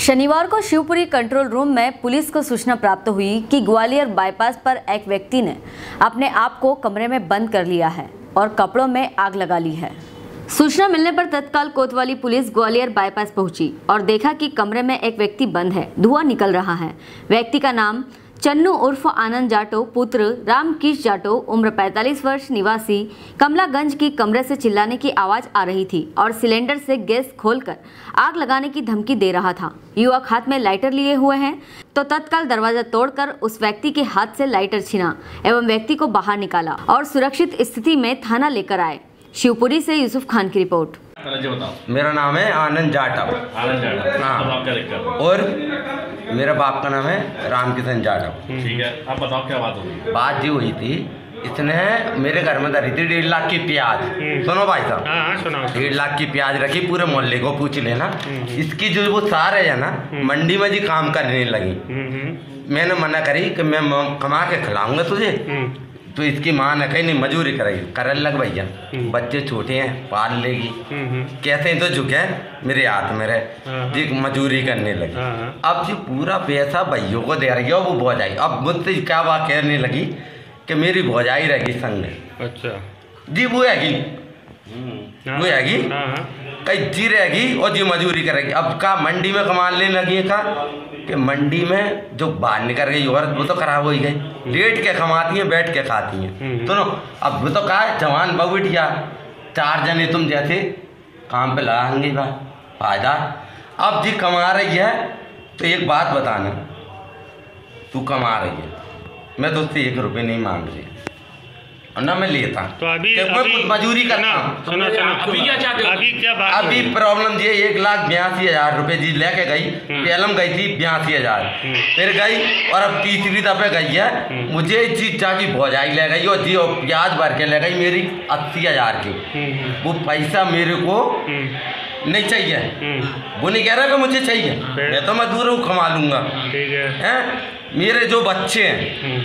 शनिवार को Shivpuri control room में पुलिस को सूचना प्राप्त हुई कि ग्वालियर बाईपास पर एक व्यक्ति ने अपने आप को कमरे में बंद कर लिया है और कपड़ों में आग लगा ली है। सूचना मिलने पर तत्काल कोतवाली पुलिस ग्वालियर बाईपास पहुंची और देखा कि कमरे में एक व्यक्ति बंद है, धुआं निकल रहा है। व्यक्ति का नाम चन्नू उर्फ आनंद जाटो पुत्र राम किश जाटो उम्र 45 वर्ष निवासी कमलागंज की कमरे से चिल्लाने की आवाज़ आ रही थी और सिलेंडर से गैस खोलकर आग लगाने की धमकी दे रहा था। युवक हाथ में लाइटर लिए हुए हैं तो तत्काल दरवाजा तोड़कर उस व्यक्ति के हाथ से लाइटर छीना एवं व्यक्ति को बाहर निकाला और सुरक्षित स्थिति में थाना लेकर आए। शिवपुरी से यूसुफ खान की रिपोर्ट। मेरा नाम है आनंद जाटव। हाँ। और मेरा बाप का नाम है रामकिशन जाटव। ठीक है, आप बताओ क्या बात हुई? बात जी हुई थी, इसने मेरे घर में धरी थी 1.5 लाख की प्याज। सुनो भाई साहब, 1.5 लाख की प्याज रखी, पूरे मोहल्ले को पूछ लेना। इसकी जो वो सारे है ना, मंडी में जी काम करने लगी। मैंने मना करी कि मैं कमा के खिलाऊंगा तुझे, तो इसकी माँ ने कहीं नहीं मजदूरी कराई, करने लग भैया, बच्चे छोटे हैं पाल लेगी, कहते हैं तो झुके मेरे हाथ में रहे जी, मजदूरी करने लगी। अब जी पूरा पैसा भैयों को दे रही है, वो बोझाई। अब मुझसे क्या बात कहने लगी कि मेरी बोझाई रहेगी संग। अच्छा जी, वो हैगी, वो हैगी कहीं जी रहेगी और जी मजदूरी करेगी। अब का मंडी में कमाने लगी, का कि मंडी में जो बाहर निकल गई औरत वो तो खराब हो ही गई, लेट के कमाती है, बैठ के खाती है। सुनो, अब वो तो कहा जवान बबूटिया 4 जने तुम जैसे काम पे लगाएंगे फायदा। अब जी कमा रही है तो एक बात बताना, तू कमा रही है, मैं दोस्ती 1 रुपये नहीं मांग रही ना, मैं लेता तो अभी मजदूरी करना। अभी प्रॉब्लम ये 1,82,000 रुपये जी लेके गई, पेलम गई थी 82,000, फिर गई और अब 3 दफे गई है। मुझे चीज जाकी बोझाई ले गई और जी और प्याज भर के ले गई मेरी 80,000 की। वो पैसा मेरे को नहीं चाहिए, वो नहीं कह रहा कि मुझे चाहिए, मैं तो मजदूर हूँ, कमा लूंगा। मेरे जो बच्चे हैं।